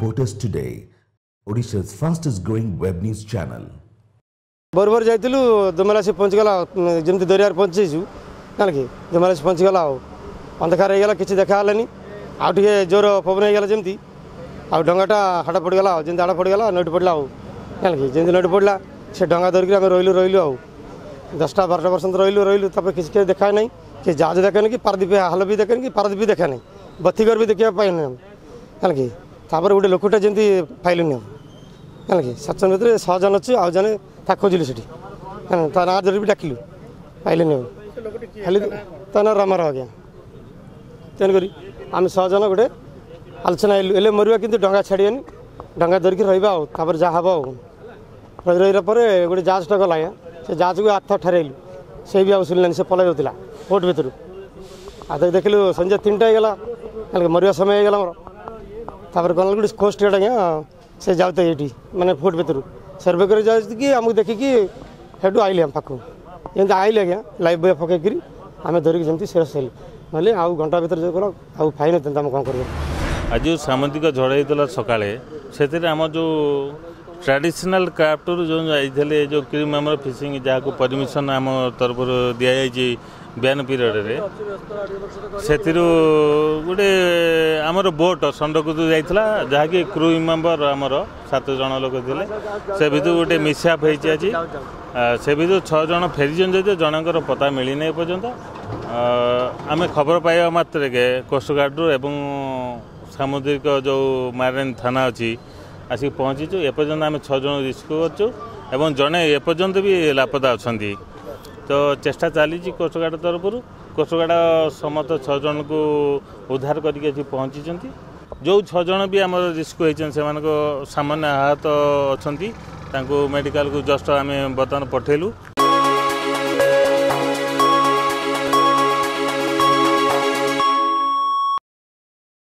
Reporters Today, Odisha's fastest growing web news channel. बरोबर जायतिलु दमला से पहुंच गेला जेमति दरियार पहुंचैछु काल के दमला से पहुंच गेला अंधकार हे गेला किछि देखा हलनी आ ठिए जोर पवन हे गेला जेमति आ डंगाटा हाडा पड गेला जेमति हाडा पड गेला नोट पडला काल के जेमति नोट पडला से डंगा धरके हम रोइलु 10टा 12टा वर्ष रोइलु तबे किछि के देखा नै के जहाज देखन कि पारदीप हाल भी देखन कि पारदीप भी देखा नै बत्तीगर भी देखिया पाइन काल के तापर गोटे लोकटा जेमति फाइलुनी काल के 700 भितर 100 जन अछि आ जने खोजिलु सेठी ता ना जरी डाकिलु पाइले नै खाली ता ना रामार आज्ञा तेन करी आम 100 जन गोटे आलोचना एले मरुवा किंतु डंगा छाड़ियानी डंगा धरिक रहिबा आ तापर जा हाबा रहि रहिरा परे गोटे जाज टक लाया से जाज को आथ ठरेलु से भी आउसुलनी से पलाय होतिला कोर्ट भीतर आ देखिलु संजय 3टा हे गेला मरुवा समय हे गेला हमर तापर गनल गोटे कोस्ट हेडा से जाउते एठी माने फुट भीतर सर्वे कर कि आमको देखिकी हेटू आइले आम पाखु जमी आइले आज्ञा लाइफ बॉय पकईकि आम धरिक जमी शेष हेलु ना आउ घंटा भितर जो कल आउ फाइन होते आम कौन कर आज जो सामंतिक झड़ होता सकाले से आम जो ट्रेडिशनल क्राफ्ट जो आई जो क्रीम आम फिशिंग जहाँ परमिशन आम तरफ दि जाए ब्यान पीरियड से गोटे आमर बोट संडकू जाता जहाँकि क्रू मेम्बर आमर 7 जन लोक थे से भितर गोटे मिसाप होती से भितर 6 जन फेरी जनकर पता मिली ना पर्यंत आम खबर पाइबा मात्र के कोस्टगार्ड एवं सामुद्रिक जो मारीन थाना अच्छी आसिक पहुँचीचु एपर्यंत आम 6 जन रेस्क्यू करूँ जड़े एपर्यंत भी लापता अच्छा तो चेष्टा चली कोस्टगार्ड तरफ कोस्टगार्ड समस्त 6 जन को उद्धार करके पहुँची जो 6 जन भी आम रिस्क होती से सामान्य आहत अच्छा मेडिकल को जस्ट आम बर्तमान पठेलु।